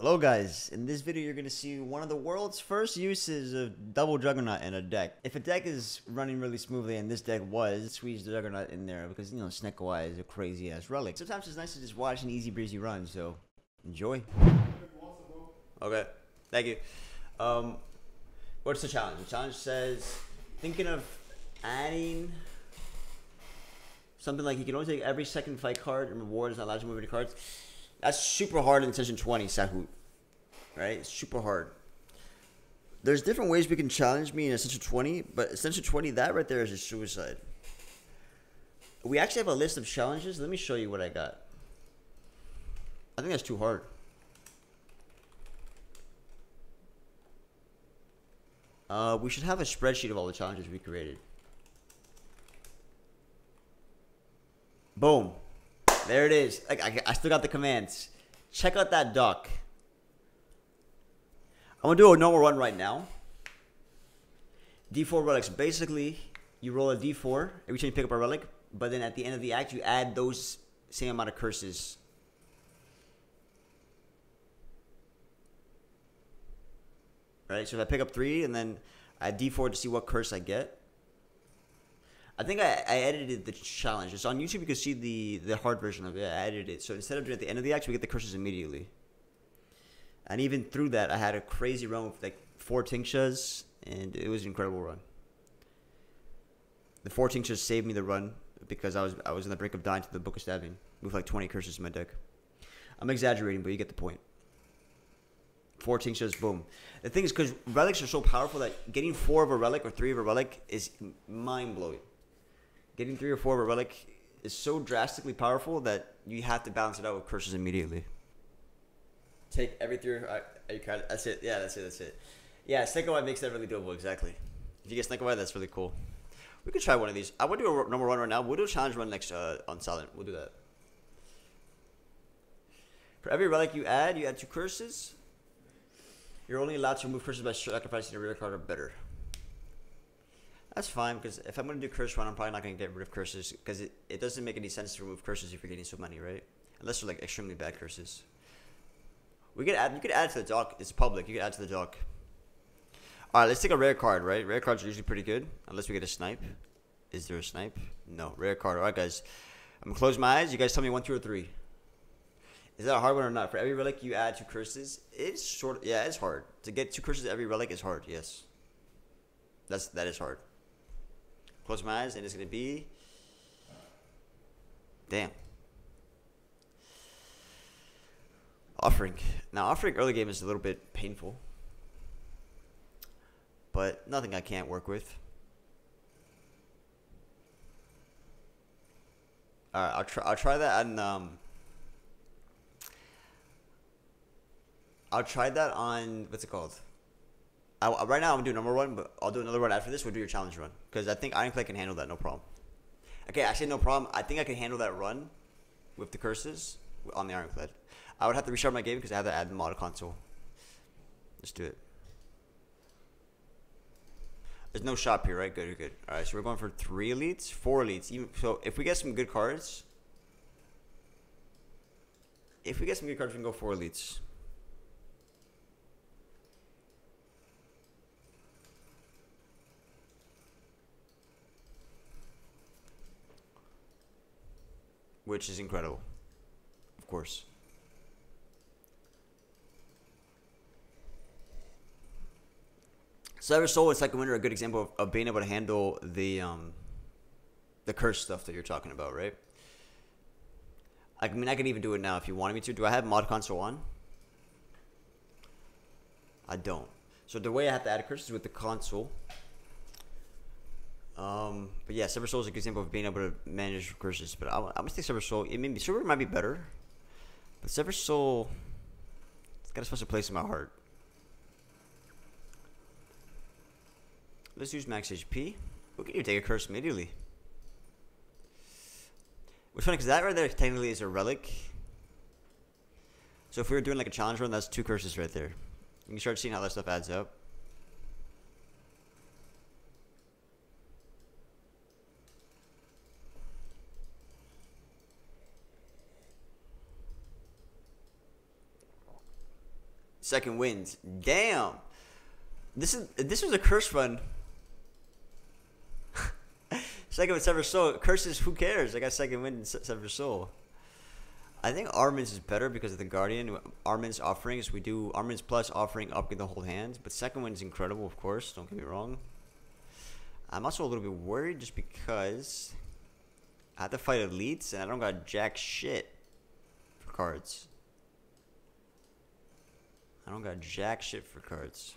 Hello guys, in this video you're going to see one of the world's first uses of double Juggernaut in a deck. If a deck is running really smoothly, and this deck was, squeeze the Juggernaut in there because, you know, Snekawai is a crazy ass relic. Sometimes it's nice to just watch an easy breezy run, so enjoy. Okay, thank you. What's the challenge? The challenge says, thinking of adding something like you can only take every second fight card and rewards not allowed to move any cards. That's super hard in Ascension 20, Sahut. Right? Super hard. There's different ways we can challenge me in Ascension 20, but Ascension 20, that right there is a suicide. We actually have a list of challenges. Let me show you what I got. I think that's too hard. We should have a spreadsheet of all the challenges we created. Boom. There it is. I still got the commands. Check out that doc. I'm going to do a normal run right now. D4 relics. Basically, you roll a D4 every time you pick up a relic, but then at the end of the act, you add those same amount of curses. Right? So if I pick up 3 and then I D4 to see what curse I get. I think I edited the challenge. It's on YouTube. You can see the hard version of it. I edited it. So instead of doing it at the end of the act, we get the curses immediately. And even through that, I had a crazy run with like 4 Tingshas, and it was an incredible run. The 4 Tingshas saved me the run because I was on the brink of dying to the Book of Stabbing with like 20 curses in my deck. I'm exaggerating, but you get the point. 4 Tingshas, boom. The thing is, because relics are so powerful that getting 4 of a relic or 3 of a relic is mind-blowing. Getting 3 or 4 of a relic is so drastically powerful that you have to balance it out with curses immediately. Take every 3 or... that's it. Yeah, that's it. That's it. Yeah, Snekawai makes that really doable. Exactly. If you get Snekawai, that's really cool. We could try one of these. I would do a normal run right now. We'll do a challenge run next on Silent. We'll do that. For every relic you add 2 curses. You're only allowed to remove curses by sacrificing a rare card or better. That's fine, because if I'm going to do curse run, I'm probably not going to get rid of curses, because it doesn't make any sense to remove curses if you're getting so many, right? Unless they're like extremely bad curses. We could add. You could add to the doc. It's public. You could add to the doc. All right, let's take a rare card, right? Rare cards are usually pretty good, unless we get a snipe. Is there a snipe? No, rare card. All right, guys. I'm going to close my eyes. You guys tell me 1, 2, or 3. Is that a hard one or not? For every relic you add 2 curses, it's sort of, yeah, it's hard. To get 2 curses to every relic is hard, yes. That is hard. Close my eyes, and it's going to be... Damn. Offering. Now, offering early game is a little bit painful. But nothing I can't work with. Alright, I'll try that on... I'll try that on... What's it called? Right now I'm doing number one, but I'll do another run after this. We'll do your challenge run, because I think Ironclad can handle that, no problem. Okay, actually no problem. I think I can handle that run with the curses on the Ironclad. I would have to restart my game because I have to add the mod console. Let's do it. There's no shop here, right? Good, good. All right, so we're going for 3 elites, 4 elites. Even so, if we get some good cards, we can go 4 elites. Which is incredible, of course. Sever Soul and Second Winter are a good example of being able to handle the curse stuff that you're talking about, right? I mean, I can even do it now if you wanted me to. Do I have mod console on? I don't. So the way I have to add a curse is with the console. But yeah, Sever Soul is a good example of being able to manage curses. But I'm gonna take Sever Soul. Sever might be better, but Sever Soul, it's got a special place in my heart. Let's use max HP. We can even take a curse immediately. Which funny, because that right there technically is a relic. So if we were doing like a challenge run, that's 2 curses right there. You can start seeing how that stuff adds up. Second wins. Damn. This was a curse run. Second with Sever Soul. Curses, who cares? I got second win in Sever Soul. I think Armaments is better because of the Guardian. Armaments offerings, we do Armaments plus offering upgrade the whole hand. But second win is incredible, of course. Don't get me wrong. I'm also a little bit worried just because I have to fight elites and I don't got jack shit for cards. I don't got jack shit for cards.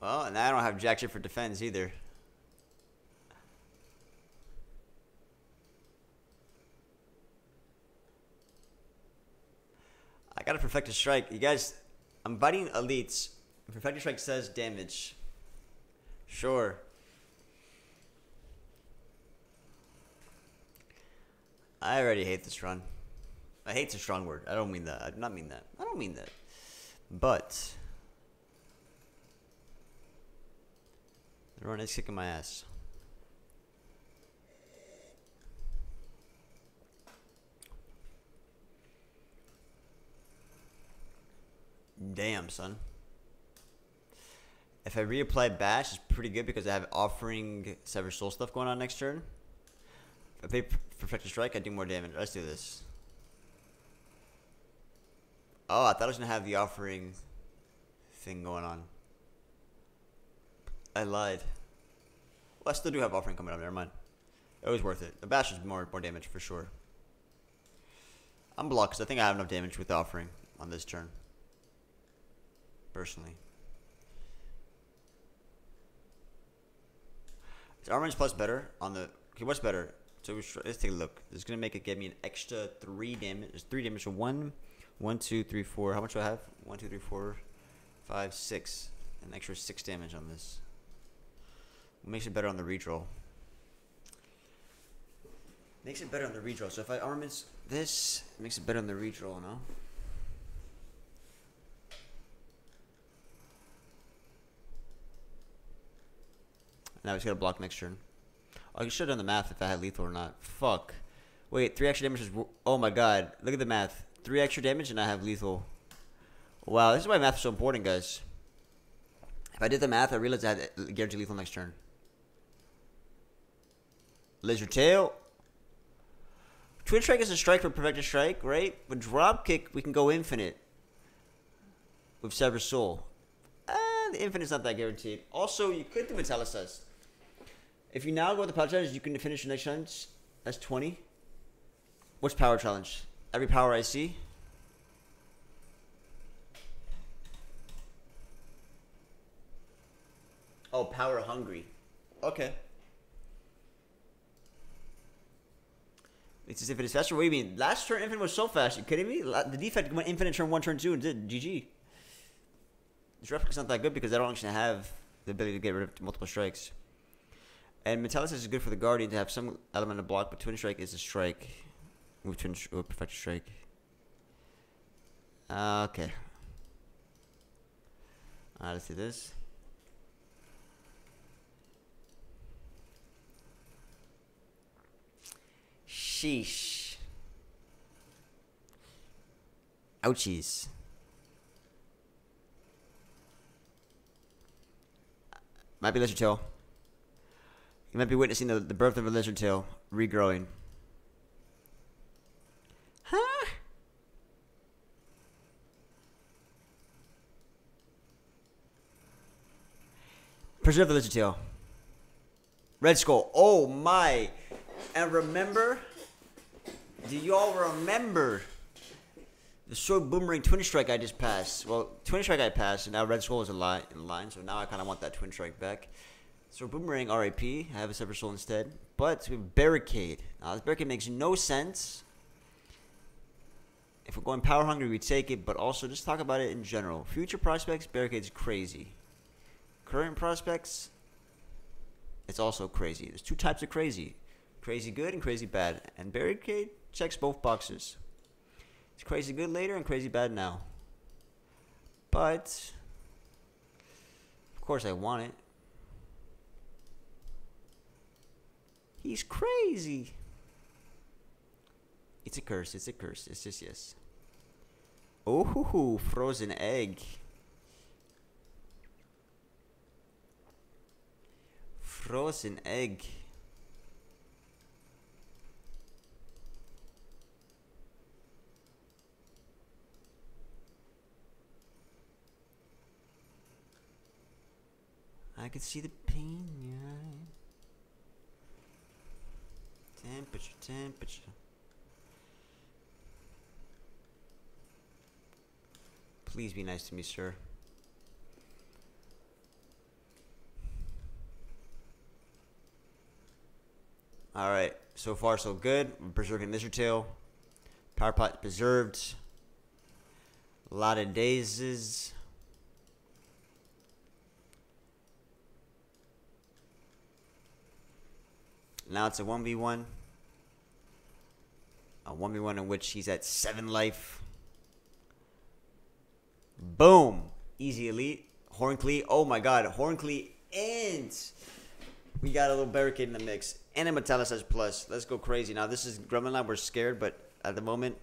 Well, and I don't have jack shit for defense either. I got a Perfected Strike. You guys, I'm biting elites. Perfected Strike says damage. Sure. I already hate this run. I hate's a strong word. I don't mean that. I do not mean that. I don't mean that. But the run is kicking my ass. Damn, son. If I reapply Bash, it's pretty good because I have offering Sever Soul stuff going on next turn. If I pay Perfected Strike, I do more damage. Let's do this. Oh, I thought I was going to have the offering thing going on. I lied. Well, I still do have offering coming up. Never mind. It was worth it. The Bash is more damage for sure. I'm blocked because I think I have enough damage with the offering on this turn. Personally. Is Armaments plus better on the... Okay, what's better? So let's take a look. It's going to make it give me an extra 3 damage. It's 3 damage. So 1, 2, 3, 4. How much do I have? 1, 2, 3, 4, 5, 6. An extra 6 damage on this. What makes it better on the redraw? Makes it better on the redraw. So if I Armaments this, it makes it better on the redraw, no? Now he's gonna block next turn. Oh, I should have done the math if I had lethal or not. Fuck. Wait, 3 extra damage is... Oh my god. Look at the math. 3 extra damage and I have lethal. Wow, this is why math is so important, guys. If I did the math, I realized I had guaranteed lethal next turn. Lizard Tail. Twin Strike is a strike for Perfected Strike, right? With Dropkick, we can go infinite. With Sever Soul. The infinite's not that guaranteed. Also, you could do Metallicize. If you now go with the power challenge, you can finish your next challenge. That's 20. What's power challenge? Every power I see. Oh, power hungry. Okay. It's as if it is faster. What do you mean? Last turn infinite was so fast. You kidding me? The defect went infinite turn 1, turn 2, and did GG. This replica's not that good because I don't actually have the ability to get rid of multiple strikes. And Metallicize is good for the Guardian to have some element of block, but Twin Strike is a strike. Move Twin or Perfected Strike. Okay. Alright, let's do this. Sheesh. Ouchies. Might be Lizard Tail. You might be witnessing the birth of a Lizard Tail regrowing. Huh? Preserve the Lizard Tail. Red Skull. Oh my. And remember? Do y'all remember the short Boomerang Twin Strike I just passed? Well, Twin Strike I passed, and now Red Skull is in line, so now I kind of want that Twin Strike back. So Boomerang RIP, I have a Sever Soul instead. But we have Barricade. Now this Barricade makes no sense. If we're going power hungry, we take it, but also just talk about it in general. Future prospects, Barricade's crazy. Current prospects, it's also crazy. There's two types of crazy. Crazy good and crazy bad. And Barricade checks both boxes. It's crazy good later and crazy bad now. But of course I want it. He's crazy. It's a curse. It's a curse. It's just yes. Oh, hoo hoo, frozen egg. Frozen egg. I can see the pain in your eye. Temperature, temperature. Please be nice to me, sir. Alright, so far so good. We're preserving Lizard Tail. Power Pot preserved. A lot of dazes. Now it's a 1v1. A 1v1 in which he's at 7 life. Boom. Easy elite. Hornkley. Oh my god. Hornkley ends. We got a little barricade in the mix. And a Metallicize plus. Let's go crazy. Now this is Gremlin Knob. We're scared, but at the moment,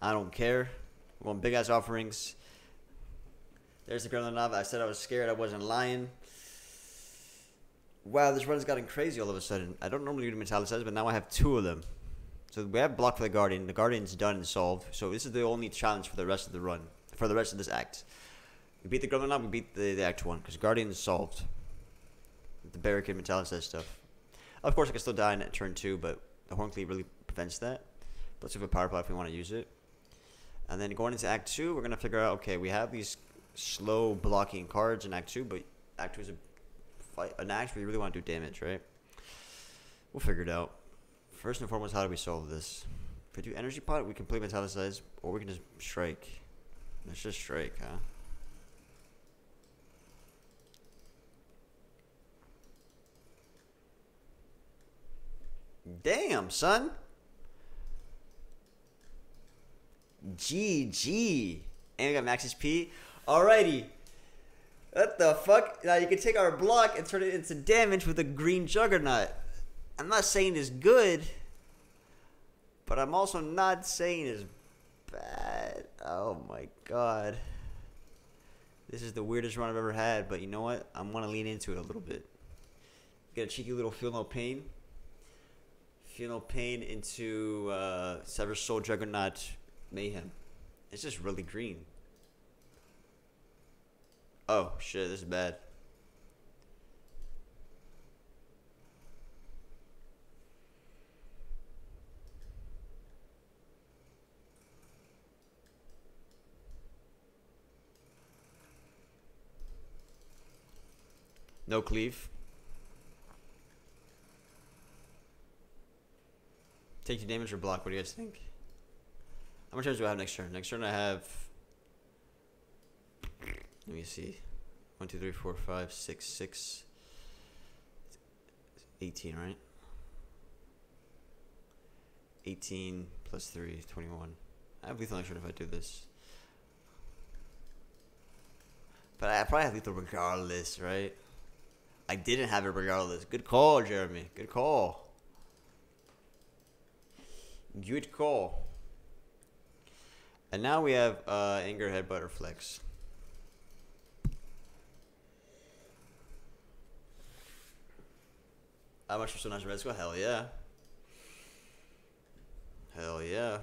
I don't care. We're going big ass offerings. There's the Gremlin Knob. I said I was scared. I wasn't lying. Wow, this run's gotten crazy all of a sudden. I don't normally do Metallicize, but now I have 2 of them. So we have block for the Guardian. The Guardian's done and solved. So this is the only challenge for the rest of the run. For the rest of this act. We beat the Gremlin Knob, we beat the act 1. Because Guardian is solved. The Barricade Metallicize stuff. Of course I can still die in turn 2, but the Hornkley really prevents that. Let's have a power play if we want to use it. And then going into act 2, we're going to figure out, okay, we have these slow blocking cards in act 2, but act 2 is a fight, an act where you really want to do damage, right? We'll figure it out. First and foremost, how do we solve this? If we do Energy Pot, we can play Metallicize, or we can just strike. Let's just strike, huh? Damn, son. GG. And we got max HP. Alrighty. What the fuck? Now you can take our block and turn it into damage with a green Juggernaut. I'm not saying it's good, but I'm also not saying it's bad. Oh my god. This is the weirdest run I've ever had, but you know what? I'm gonna lean into it a little bit. Get a cheeky little Feel No Pain. Feel No Pain into Sever Soul Juggernaut Mayhem. It's just really green. Oh shit, this is bad. No cleave. Take your damage or block. What do you guys think? How much damage do I have next turn? Next turn I have... Let me see. 1, 2, 3, 4, 5, 6, 6. 18, right? 18 plus 3, 21. I have lethal next turn if I do this. But I probably have lethal regardless, right? I didn't have it regardless. Good call, Jeremy. Good call. Good call. And now we have Anger, Headbutt, or Flex. How much for so nice Red Skull? Hell yeah. Hell yeah.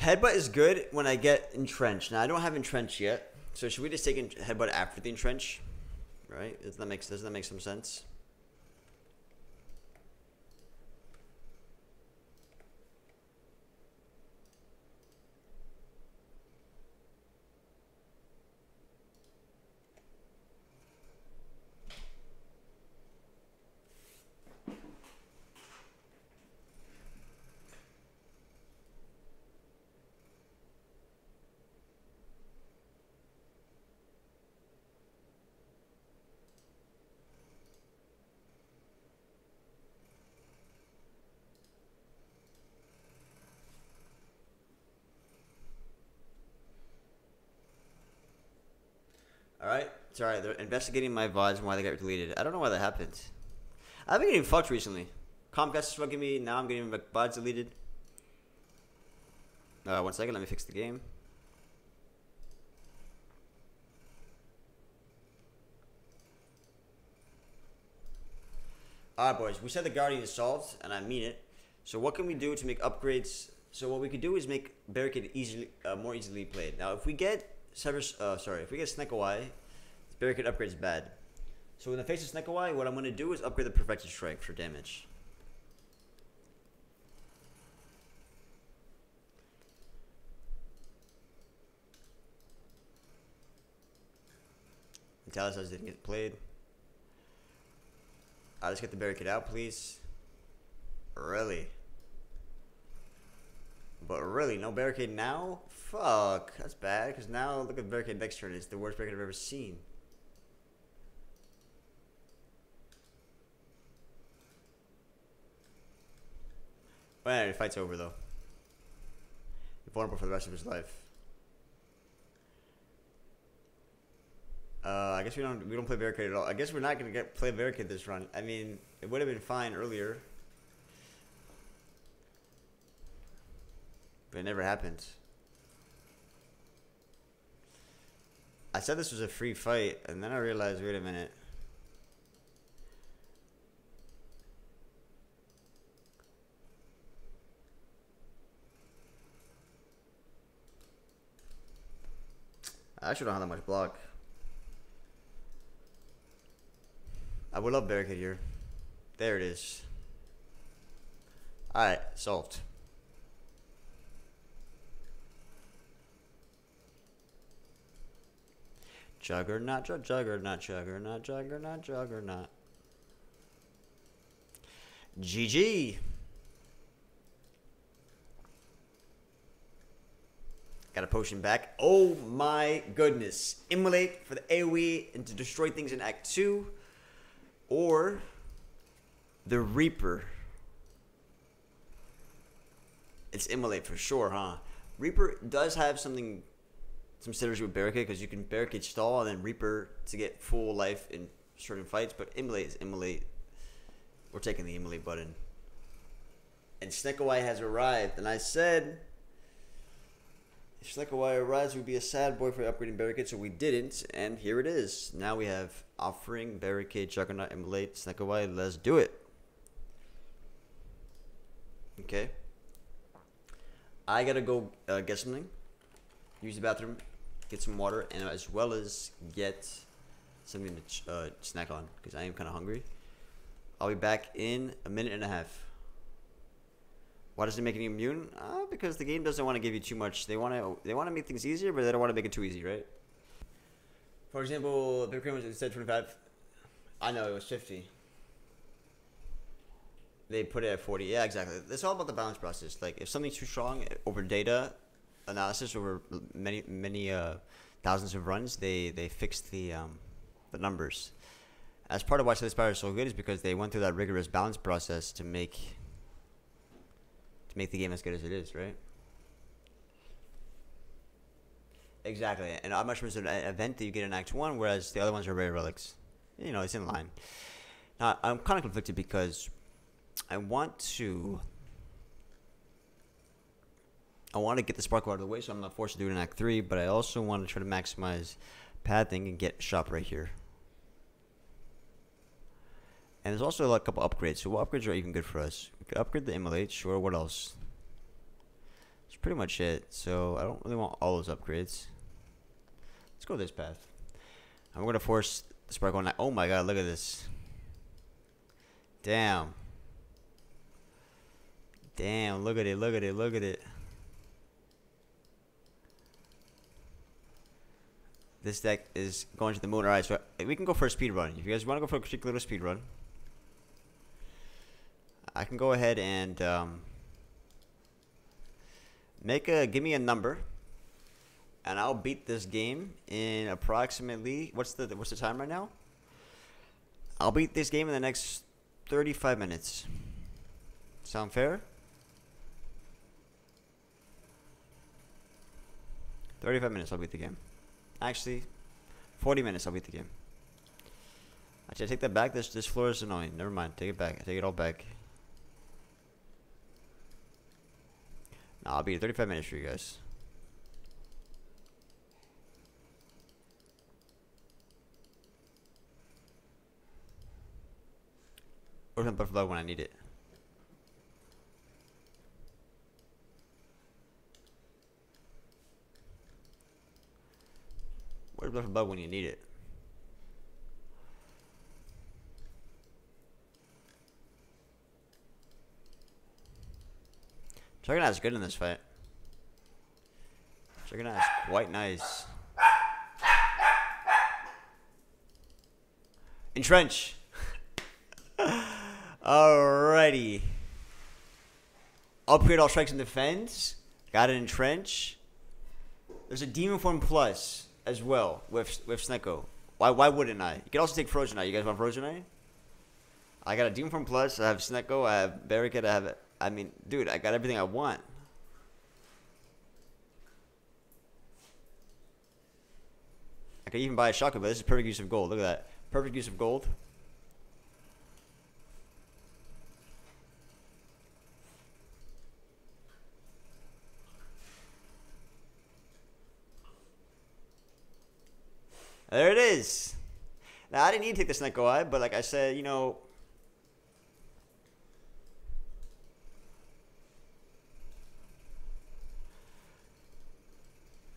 Headbutt is good when I get Entrench. Now, I don't have Entrench yet. So should we just take Headbutt after the Entrench? Right? Doesn't that make some sense? All right, It's alright, they're investigating my VODs and why they got deleted. I don't know why that happened. I've been getting fucked recently. Comcast is fucking me, now I'm getting my VODs deleted. One second, let me fix the game. Alright boys, we said the Guardian is solved, and I mean it. So what can we do to make upgrades? So what we could do is make Barricade easily, more easily played. Now if we get Snekawai, Barricade upgrades bad. So in the face of Snekawai, what I'm going to do is upgrade the Perfected Strike for damage. Metallicize didn't get played. Alright, let's get the Barricade out, please. Really? But really, no Barricade now? Fuck, that's bad, because now look at Barricade next turn. It's the worst Barricade I've ever seen. Well, anyway, the fight's over, though. You're vulnerable for the rest of his life. I guess we don't play Barricade at all. I guess we're not going to play Barricade this run. I mean, it would have been fine earlier. But it never happened. I said this was a free fight, and then I realized, wait a minute. I actually don't have that much block. I would love Barricade here. There it is. Alright, solved. Juggernaut, Juggernaut, Juggernaut, Juggernaut, Juggernaut. GG. Got a potion back. Oh my goodness. Immolate for the AoE and to destroy things in Act 2. Or the Reaper. It's Immolate for sure, huh? Reaper does have something... some synergy with Barricade, because you can Barricade stall and then Reaper to get full life in certain fights, but Immolate is Immolate. We're taking the Immolate button. And Snekawai has arrived, and I said if Snekawai arrives, it would be a sad boy for upgrading Barricade, so we didn't, and here it is. Now we have Offering, Barricade, Juggernaut, Immolate, Snekawai. Let's do it. Okay. I gotta go get something, use the bathroom, get some water, and as well as get something to snack on, because I am kind of hungry. I'll be back in a minute and a half. Why does it make it immune? Because the game doesn't want to give you too much. They want to make things easier, but they don't want to make it too easy, right? For example, the Bitcoin was instead 25. I know it was 50. They put it at 40. Yeah, exactly. It's all about the balance process. Like if something's too strong over data analysis over many thousands of runs, they fixed the numbers. As part of why Slay Spire is so good is because they went through that rigorous balance process to make the game as good as it is, right? Exactly. And Odd Mushroom is an event that you get in Act 1, whereas the other ones are rare relics. You know, it's in line. Now I'm kind of conflicted because I want to get the sparkle out of the way, so I'm not forced to do it in Act 3, but I also want to try to maximize pathing and get shop right here. And there's also a couple upgrades, so what upgrades are even good for us? We could upgrade the Immolate, sure, what else? That's pretty much it, so I don't really want all those upgrades. Let's go this path. I'm going to force the sparkle on. Oh my god, look at this. Damn. Damn, look at it, look at it, look at it. This deck is going to the moon. Alright, so we can go for a speed run. If you guys want to go for a quick little speed run, I can go ahead and give me a number, and I'll beat this game in approximately what's the time right now? I'll beat this game in the next 35 minutes. Sound fair? 35 minutes, I'll beat the game. Actually, 40 minutes, I'll beat the game. Actually, I take that back. This floor is annoying. Never mind. Take it back. I take it all back. Nah, I'll be in 35 minutes for you guys. Or some butterfly when I need it. Where's butterfly when you need it? Juggernaut's good in this fight. Juggernaut's quite nice. Entrench! Alrighty. Upgrade all strikes and defense. Got it, Entrench. There's a Demon Form Plus as well with Sneko. Why wouldn't I? You can also take Frozen Eye. You guys want Frozen Eye? I got a Demon Form Plus. I have Sneko. I have Barricade. I have it. I mean, dude, I got everything I want. I could even buy a shotgun, but this is perfect use of gold. Look at that. Perfect use of gold. There it is. Now, I didn't need to take the Snake Eye, but like I said, you know...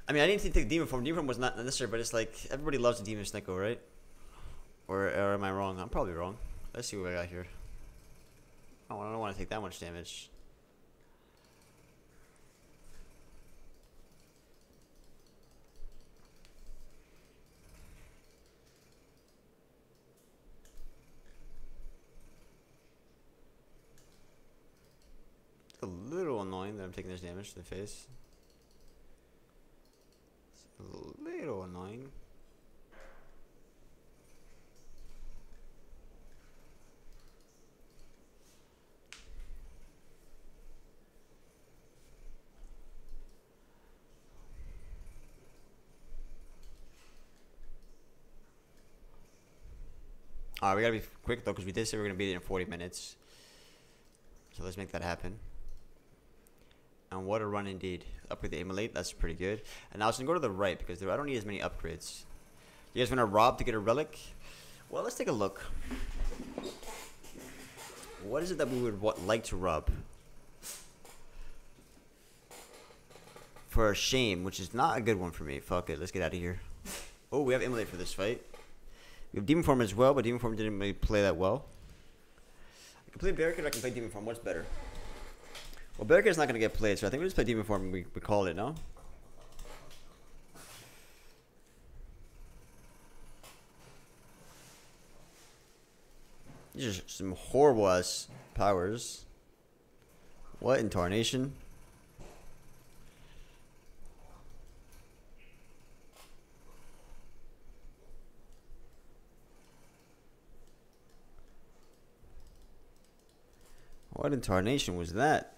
I mean, I didn't take Demon Form. Demon Form was not necessary, but it's like, everybody loves the Demon Sneko, right? Or am I wrong? I'm probably wrong. Let's see what I got here. Oh, I don't want to take that much damage. It's a little annoying that I'm taking this damage to the face. A little annoying. Alright, we gotta be quick though, because we did say we're gonna be there in 40 minutes. So let's make that happen. And what a run indeed. Upgrade the Immolate, that's pretty good. And now it's going to go to the right because I don't need as many upgrades. You guys want to rob to get a relic? Well, let's take a look. What is it that we would like to rob? For shame, which is not a good one for me. Fuck it, let's get out of here. Oh, we have Immolate for this fight. We have Demon Form as well, but Demon Form didn't really play that well. I can play Barricade, I can play Demon Form. What's better? Well, Barricade's not going to get played, so I think we just play Demon Form and we call it, no? These are some horrible-ass powers. What in tarnation? What in tarnation was that?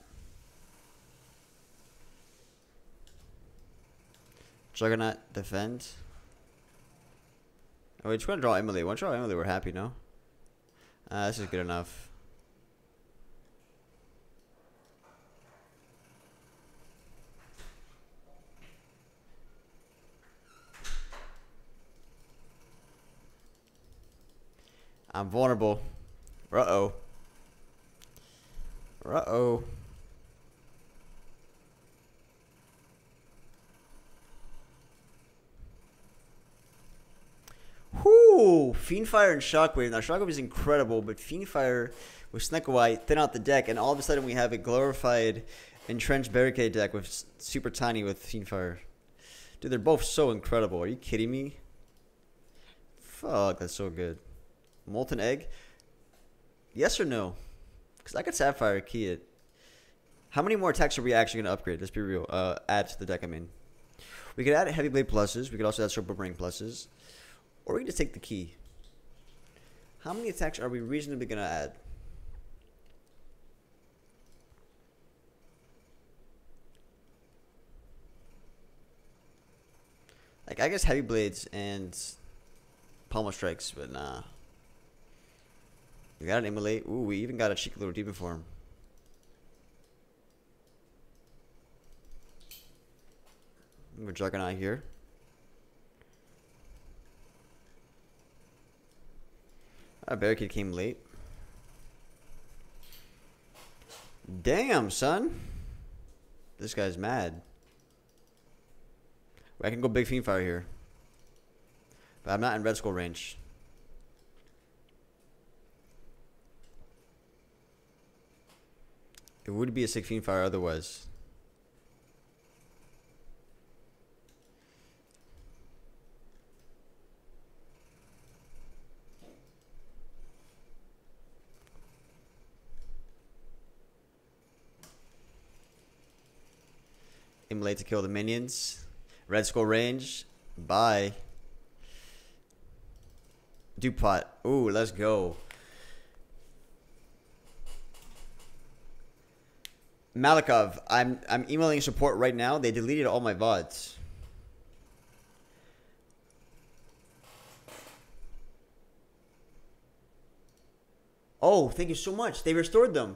Juggernaut, defend. Oh, we're just going to draw Immolate. Once we draw Immolate, we're happy, no? This is good enough. I'm vulnerable. Uh-oh. Uh-oh. Whoo! Fiendfire and Shockwave. Now, Shockwave is incredible, but Fiendfire with Snekawai thin out the deck, and all of a sudden we have a glorified Entrenched Barricade deck with Super Tiny with Fiendfire. Dude, they're both so incredible. Are you kidding me? Fuck, that's so good. Molten Egg? Yes or no? Because I could Sapphire Key it. How many more attacks are we actually going to upgrade? Let's be real. Add to the deck, I mean. We could add Heavy Blade pluses. We could also add Short Boomerang pluses. Or we can just take the key. How many attacks are we reasonably going to add? Like, I guess Heavy Blades and Pommel Strikes, but nah. We got an Immolate. Ooh, we even got a cheeky little Demon Form. We're Juggernaut here. Our Barricade came late. Damn, son. This guy's mad. I can go big Fiendfire here. But I'm not in Red Skull range. It would be a sick Fiendfire otherwise. Immolate to kill the minions. Red Skull range. Bye. Dupot. Ooh, let's go. Malikov, I'm emailing support right now. They deleted all my VODs. Oh, thank you so much. They restored them.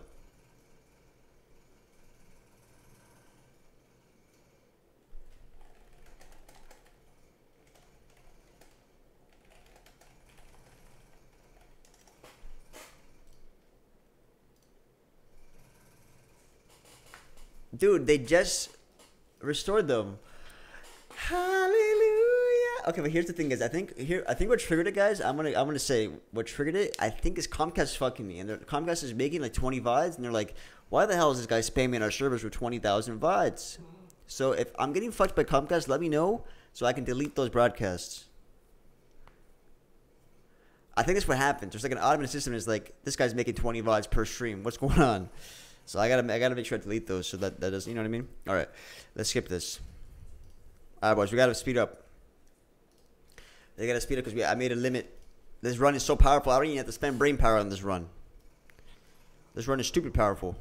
Dude, they just restored them. Hallelujah. Okay, but here's the thing, guys. I think what triggered it, guys. I'm gonna say what triggered it. I think is Comcast fucking me, and Comcast is making like 20 VODs, and they're like, why the hell is this guy spamming our servers with 20,000 VODs? So if I'm getting fucked by Comcast, let me know so I can delete those broadcasts. I think that's what happened. There's like an automated system is like, this guy's making 20 VODs per stream. What's going on? So I gotta make sure I delete those so that doesn't, you know what I mean? All right, let's skip this. All right, boys, we gotta speed up. They gotta speed up because I made a limit. This run is so powerful. I don't even have to spend brain power on this run. This run is stupid powerful.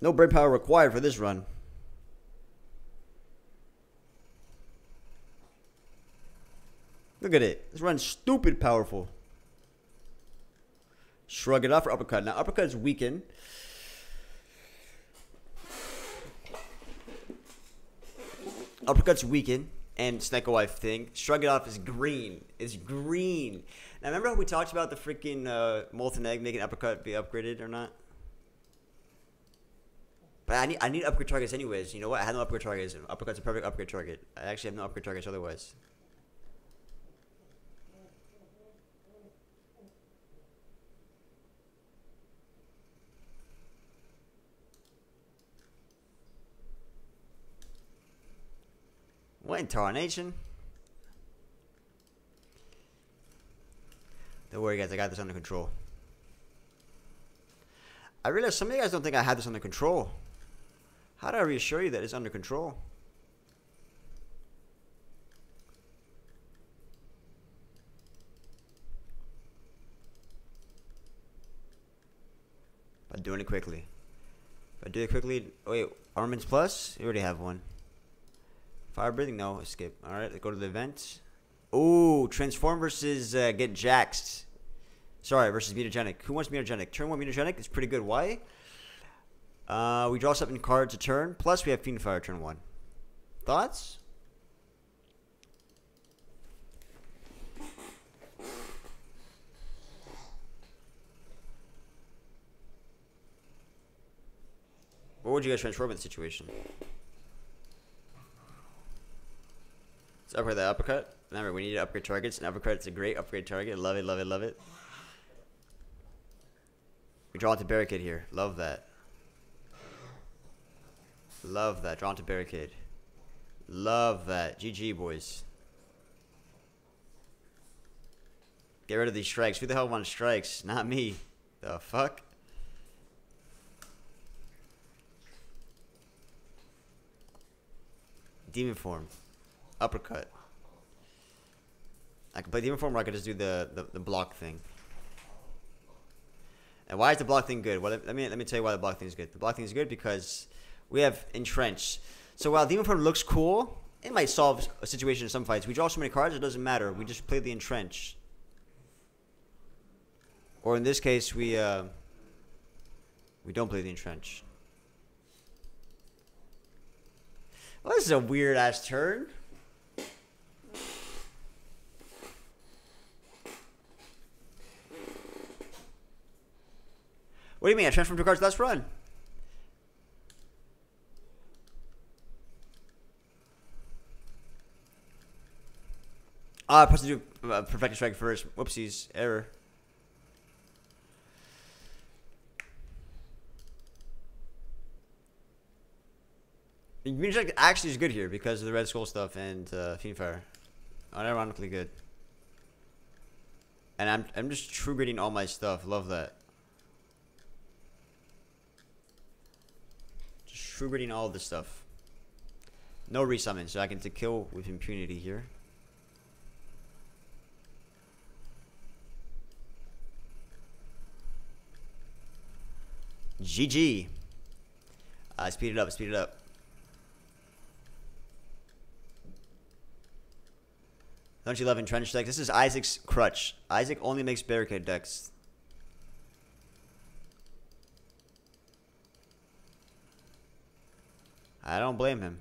No brain power required for this run. Look at it. This run's stupid powerful. Shrug it off for Uppercut. Now, Uppercut is weakened. Uppercut's weakened. And Sneko Wife thing. Shrug it off is green. It's green. Now, remember how we talked about the freaking Molten Egg making Uppercut be upgraded or not? But I need upgrade targets anyways. You know what? I have no upgrade targets. Uppercut's a perfect upgrade target. I actually have no upgrade targets otherwise. What in tarnation? Don't worry, guys. I got this under control. I realize some of you guys don't think I had this under control. How do I reassure you that it's under control? By doing it quickly. If I do it quickly... Wait, Armaments Plus? You already have one. Fire breathing? No, skip. Alright, let's go to the event. Ooh, transform versus get jaxed. Sorry, versus Metagenic. Who wants Metagenic? Turn 1 Metagenic is pretty good. Why? We draw something cards a turn. Plus, we have Fiendfire turn 1. Thoughts? What would you guys transform in this situation? Let's upgrade that Uppercut. Remember, we need to upgrade targets, and Uppercut's a great upgrade target. Love it, love it, love it. We draw into Barricade here. Love that. Love that. Draw into Barricade. Love that. GG, boys. Get rid of these strikes. Who the hell wants strikes? Not me. The fuck? Demon Form. Uppercut. I can play Demon Form or I could just do the block thing. And why is the block thing good? Well, let me tell you why the block thing is good. The block thing is good because we have Entrench. So while Demon Form looks cool, it might solve a situation in some fights. We draw so many cards, it doesn't matter. We just play the Entrench. Or in this case, we don't play the Entrench. Well, this is a weird-ass turn. What do you mean? I transform two cards last run. Ah, I supposed to do Perfected Strike first. Whoopsies. Error. Green Strike actually is good here because of the Red Skull stuff and Fiendfire. Unironically good. And I'm just true gritting all my stuff. Love that. Just true gritting all this stuff. No resummon, so I can kill with impunity here. GG. Speed it up. Speed it up. Don't you love Entrench deck? This is Isaac's crutch. Isaac only makes Barricade decks. I don't blame him.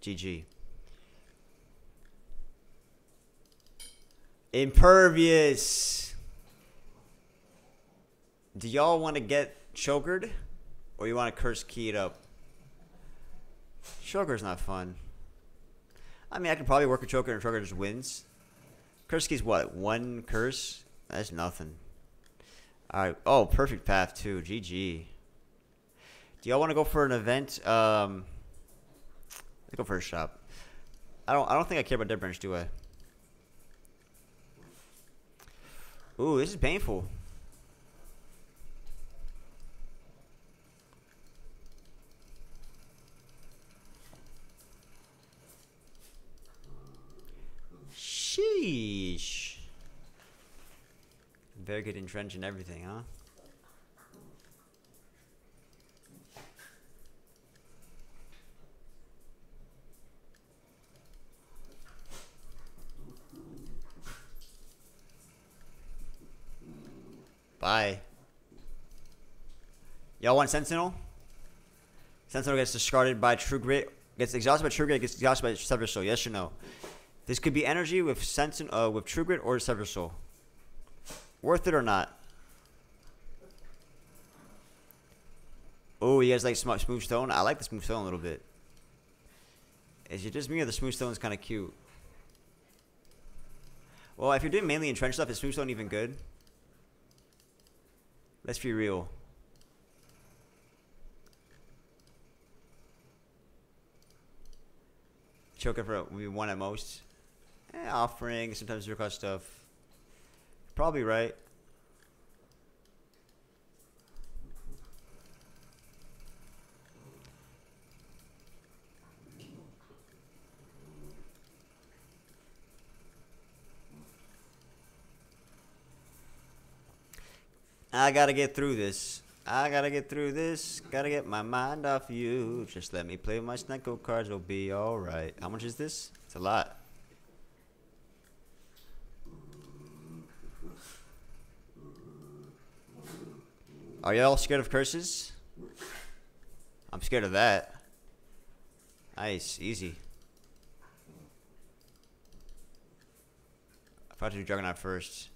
GG. Impervious. Do y'all want to get chokered, or you want to curse key it up? Choker's not fun. I mean, I could probably work a choker and choker just wins. Curse key's what? One curse? That's nothing. Alright. Oh, perfect path too. GG. Do y'all want to go for an event? Let's go for a shop. I don't think I care about Dead Branch, do I? Ooh, this is painful. Sheesh. Very good Entrench and everything, huh? Bye. Y'all want Sentinel? Sentinel gets discarded by True Grit. Gets exhausted by True Grit. Gets exhausted by Sever Soul. Yes or no? This could be energy with Sentinel, with True Grit or Sever Soul. Worth it or not? Oh, you guys like Smooth Stone? I like the Smooth Stone a little bit. Is it just me or the Smooth Stone's kind of cute? Well, if you're doing mainly entrenched stuff, is Smooth Stone even good? Let's be real. Choker for we won at most. Eh, offering, sometimes zero cost stuff. Probably right. I gotta get through this. I gotta get through this. Gotta get my mind off you. Just let me play my Sneko cards. It'll be alright. How much is this? It's a lot. Are y'all scared of curses? I'm scared of that. Nice. Easy. I forgot to do Juggernaut first.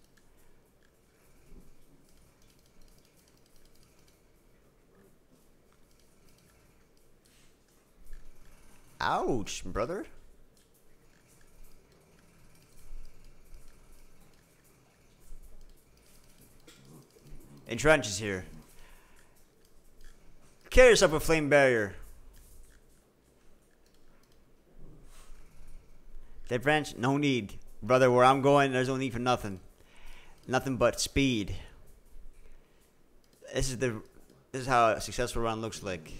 Ouch, brother. Entrench is here. Kill yourself with Flame Barrier. Dead Branch, no need. Brother, where I'm going, there's no need for nothing. Nothing but speed. This is how a successful round looks like.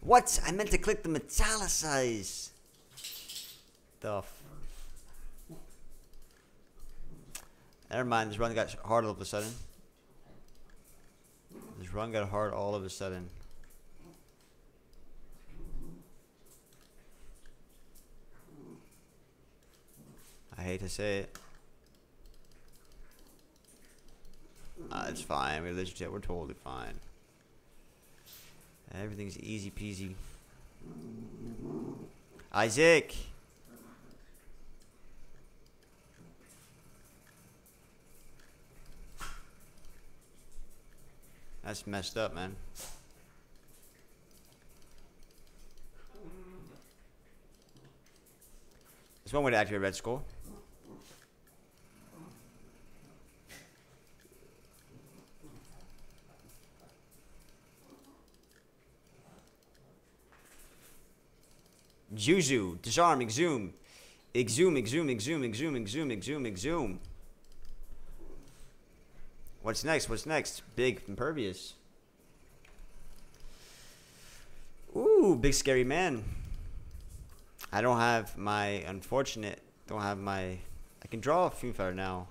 What? I meant to click the Metallicize. The Never mind, this run got hard all of a sudden. This run got hard all of a sudden. I hate to say it. It's fine. We're legit. We're totally fine. Everything's easy peasy. Isaac. That's messed up, man. There's one way to activate Red Skull. Juzu, disarm, exhume. Exhume, exhume, exhume, exhume, exhume, exhume, exhume. What's next? What's next? Big impervious. Ooh, big scary man. I don't have my unfortunate. Don't have my. I can draw a Fiendfire now.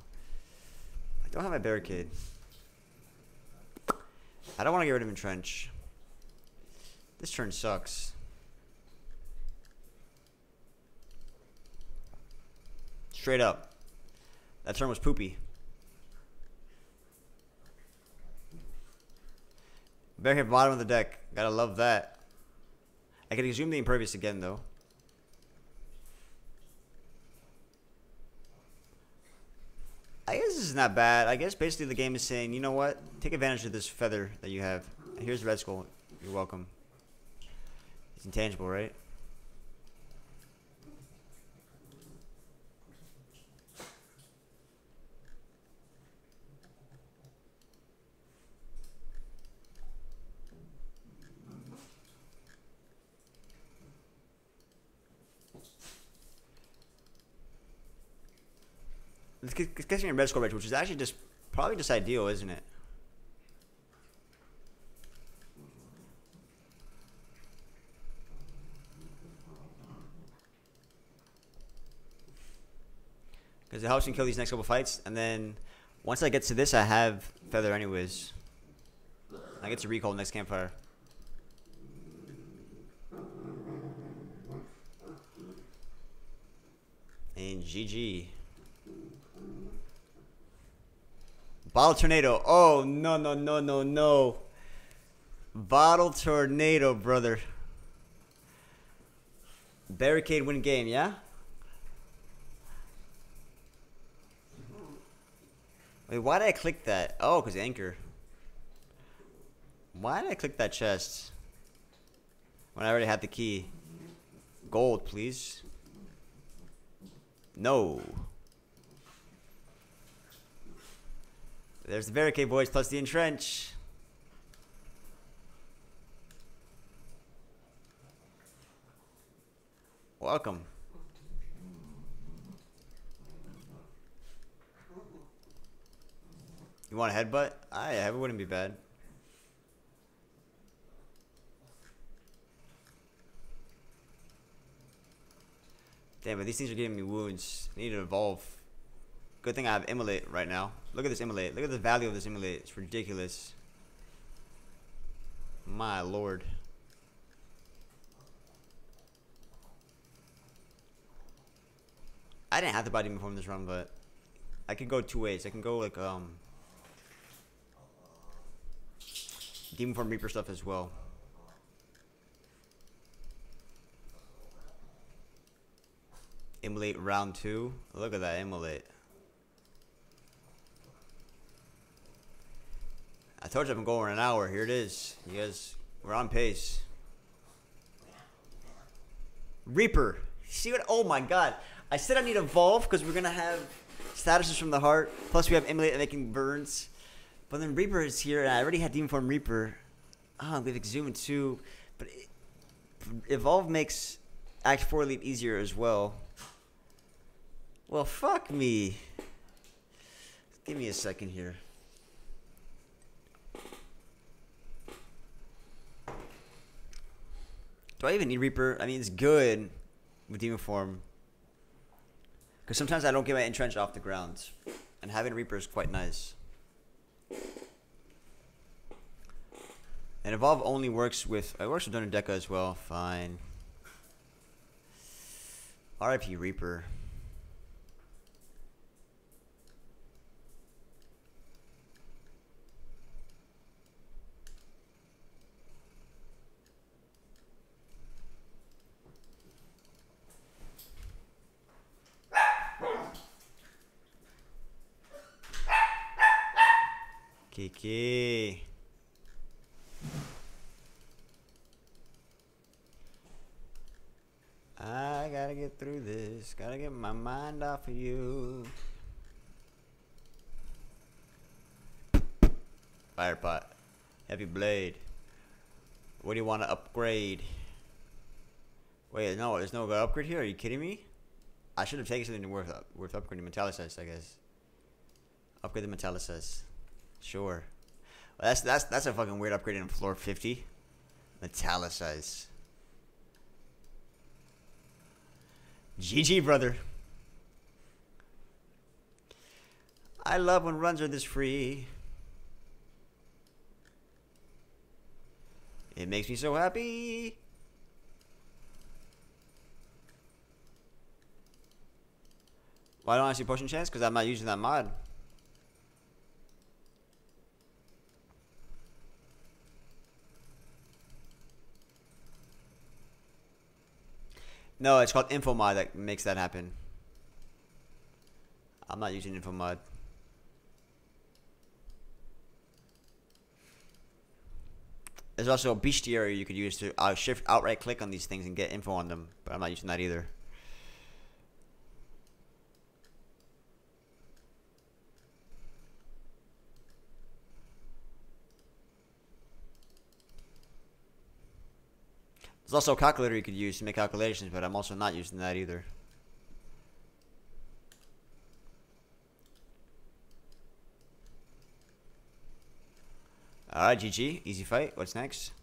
I don't have my barricade. I don't want to get rid of Entrench. This turn sucks. Straight up. That turn was poopy. Barricade bottom of the deck. Gotta love that. I can exhume the impervious again, though. I guess this is not bad. I guess basically the game is saying, you know what? Take advantage of this feather that you have. Here's Red Skull. You're welcome. It's intangible, right? It's catching a Red Skull, which is actually just probably just ideal, isn't it? Because it helps me kill these next couple fights, and then once I get to this, I have Feather anyways. I get to recall next campfire. And GG. Bottle Tornado. Oh, no, no, no, no, no. Bottle Tornado, brother. Barricade win game, yeah? Wait, why did I click that? Oh, because anchor. Why did I click that chest? When I already had the key. Gold, please. No. There's the barricade, boys, plus the entrench. Welcome. You want a headbutt? It wouldn't be bad. Damn, but these things are giving me wounds. I need to evolve. Good thing I have Immolate right now. Look at this Immolate. Look at the value of this Immolate. It's ridiculous. My lord. I didn't have to buy Demon Form this run, but I can go two ways. I can go like Demon Form Reaper stuff as well. Immolate round two. Look at that Immolate. I told you I've been going an hour. Here it is. You guys, we're on pace. Reaper. See what? Oh my god. I said I need Evolve because we're going to have statuses from the heart. Plus we have Immolate and making burns. But then Reaper is here and I already had Demon Form Reaper. Oh, I'm going to exhume too. But Evolve makes Act 4 leap easier as well. Well, fuck me. Give me a second here. Do I even need Reaper? I mean, it's good with Demon Form. Because sometimes I don't get my Entrench off the ground. And having Reaper is quite nice. And Evolve only works with... It works with Donor Deca as well. Fine. RIP Reaper. Kiki. I gotta get through this. Gotta get my mind off of you. Firepot. Heavy blade. What do you want to upgrade? Wait, no, there's no upgrade here. Are you kidding me? I should have taken something worth upgrading. Metallicize, I guess. Upgrade the Metallicize. Sure. Well, that's a fucking weird upgrade in floor 50. Metallicize. GG, brother. I love when runs are this free. It makes me so happy. Why don't I see potion chance? Because I'm not using that mod. No, it's called Infomod that makes that happen. I'm not using Infomod. There's also a bestiary you could use to shift outright click on these things and get info on them, but I'm not using that either. There's also a calculator you could use to make calculations, but I'm also not using that either. Alright, GG. Easy fight. What's next?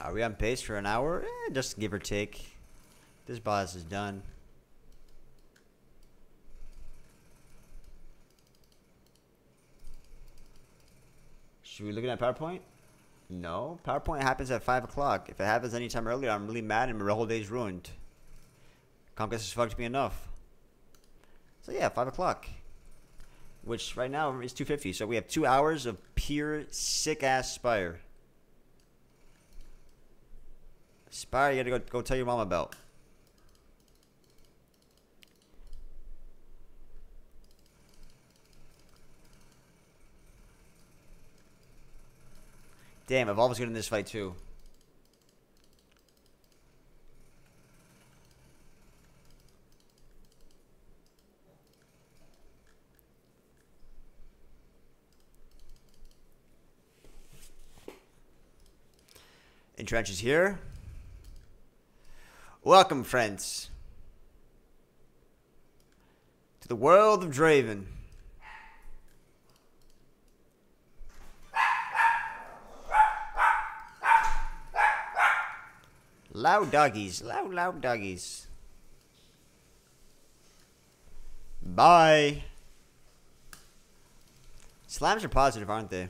Are we on pace for an hour? Eh, just give or take. This boss is done. Should we be looking at PowerPoint? No. PowerPoint happens at 5 o'clock. If it happens any time earlier, I'm really mad and my whole day's ruined. Comcast has fucked me enough. So yeah, 5 o'clock. Which right now is 2:50. So we have 2 hours of pure sick-ass Spire. Spire, you gotta go tell your mom about. Damn, Evolve is good in this fight too. Entrench is here. Welcome, friends, to the world of Draven. Loud doggies, loud doggies. Bye. Slams are positive, aren't they?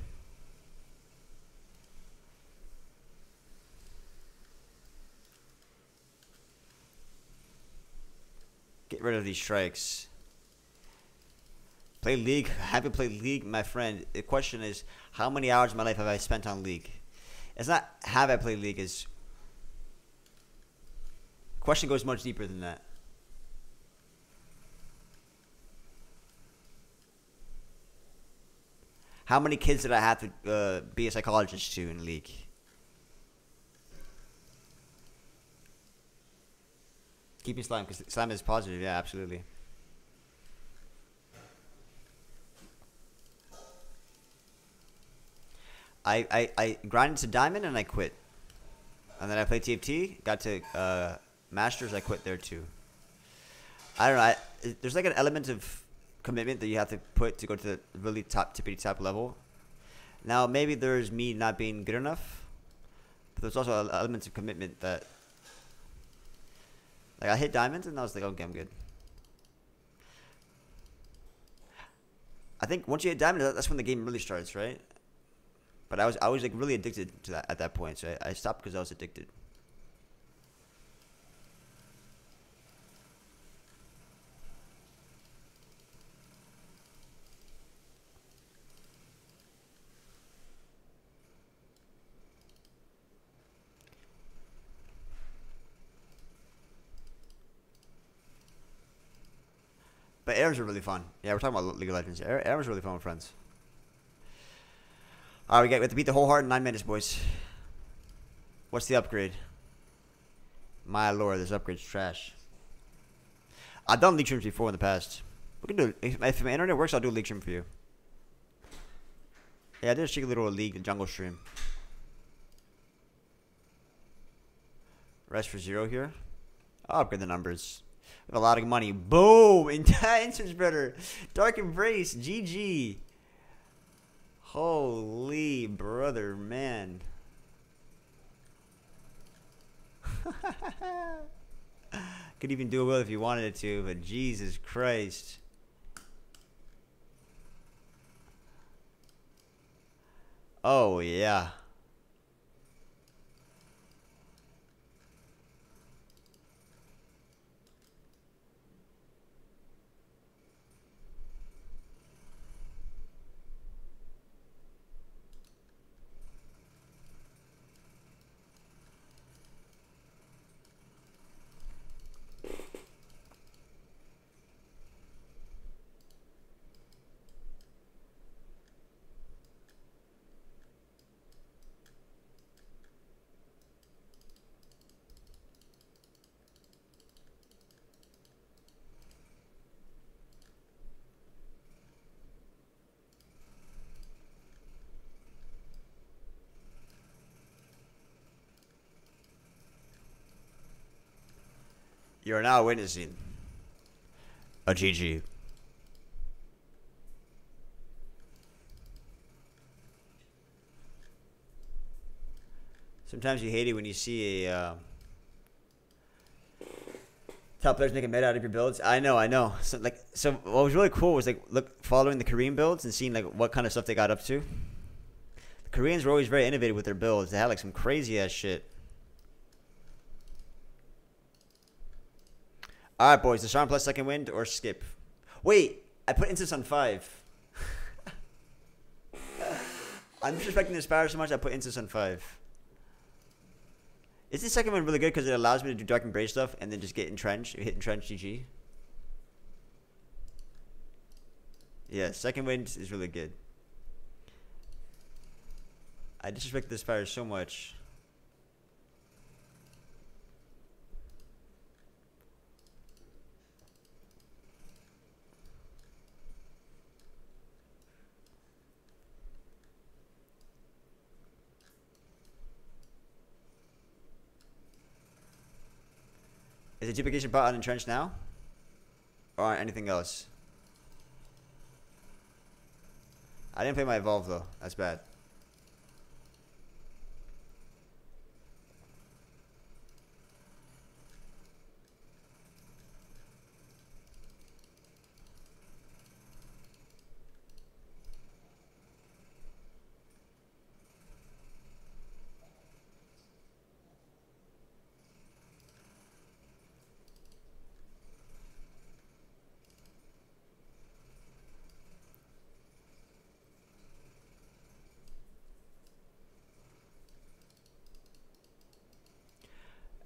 Get rid of these strikes. Play League. I haven't played League, my friend. The question is, how many hours of my life have I spent on League? It's not have I played League, it's... Question goes much deeper than that. How many kids did I have to be a psychologist to in League? Keeping slime because slime is positive. Yeah, absolutely. I grinded to diamond and I quit, and then I played TFT. Got to. Masters, I quit there too. I don't know. There's like an element of commitment that you have to put to go to the really top tippity top level. Now, maybe there's me not being good enough, but there's also elements of commitment that, like, I hit diamonds and I was like, okay, I'm good. I think once you hit diamonds, that's when the game really starts, right? But I was like really addicted to that at that point, so I stopped because I was addicted. But errors are really fun. Yeah, we're talking about League of Legends. Errors are really fun with friends. All right, we have to beat the whole heart in 9 minutes, boys. What's the upgrade? My lord, this upgrade's trash. I've done league streams before in the past. We can do if my internet works, I'll do a league stream for you. Yeah, I did a cheeky little league jungle stream. Rest for zero here. I'll upgrade the numbers. We have a lot of money. Boom! Intention's better. Dark Embrace. GG. Holy brother, man. Could even do it well if you wanted it to, but Jesus Christ. Oh, yeah. You are now witnessing a GG. Sometimes you hate it when you see a top players making meta out of your builds. I know. So what was really cool was following the Korean builds and seeing what kind of stuff they got up to. The Koreans were always very innovative with their builds. They had some crazy ass shit. All right, boys. Disarm plus second wind or skip. Wait, I put instance on 5. I'm disrespecting this power so much. I put instance on 5. Is the second wind really good because it allows me to do dark embrace stuff and then just get entrench? Hit entrench, GG. Yeah, second wind is really good. I disrespect this power so much. Is the duplication bot on Entrench now? Or on anything else? I didn't play my Evolve though. That's bad.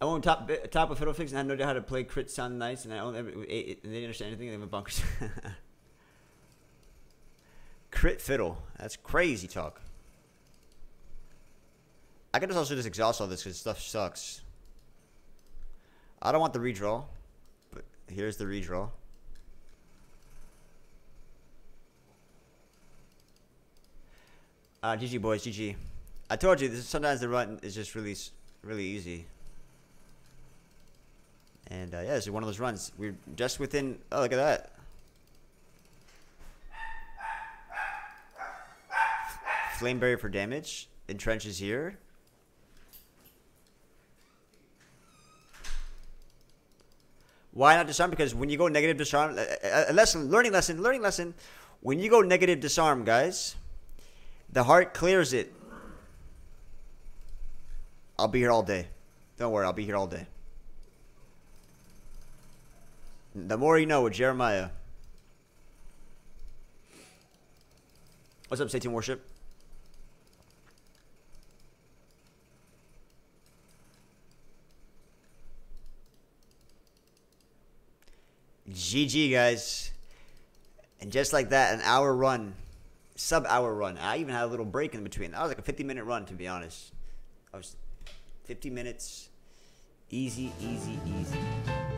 I went top with Fiddlefix and I had no idea how to play crit sound nice and I only and they didn't understand anything. They went bonkers. Crit Fiddle. That's crazy talk. I could also just exhaust all this because stuff sucks. I don't want the redraw, but here's the redraw. GG boys, GG. I told you this. Sometimes the run is just really easy. And yeah, this is one of those runs. We're just within. Oh, look at that! Flame Barrier for damage. Entrench is here. Why not disarm? Because when you go negative disarm, learning lesson. When you go negative disarm, guys, the heart clears it. I'll be here all day. Don't worry, I'll be here all day. The more you know with Jeremiah. What's up, Satan Worship? GG, guys. And just like that, an hour run. Sub-hour run. I even had a little break in between. That was like a 50-minute run, to be honest. I was 50 minutes. Easy, easy, easy.